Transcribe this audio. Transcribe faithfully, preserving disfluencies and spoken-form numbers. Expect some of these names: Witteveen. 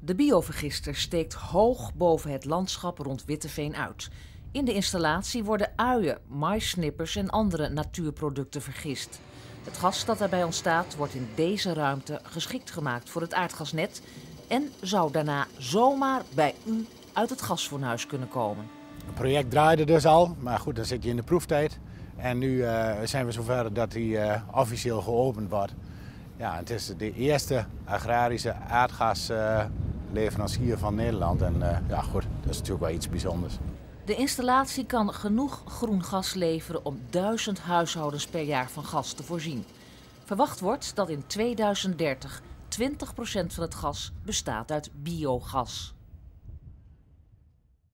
De biovergister steekt hoog boven het landschap rond Witteveen uit. In de installatie worden uien, maïssnippers en andere natuurproducten vergist. Het gas dat daarbij ontstaat wordt in deze ruimte geschikt gemaakt voor het aardgasnet en zou daarna zomaar bij u uit het gasfornuis kunnen komen. Het project draaide dus al, maar goed, dan zit je in de proeftijd. En nu uh, zijn we zover dat hij uh, officieel geopend wordt. Ja, het is de eerste agrarische aardgasleverancier uh, van Nederland. En uh, ja, goed, dat is natuurlijk wel iets bijzonders. De installatie kan genoeg groen gas leveren om duizend huishoudens per jaar van gas te voorzien. Verwacht wordt dat in tweeduizend dertig twintig procent van het gas bestaat uit biogas.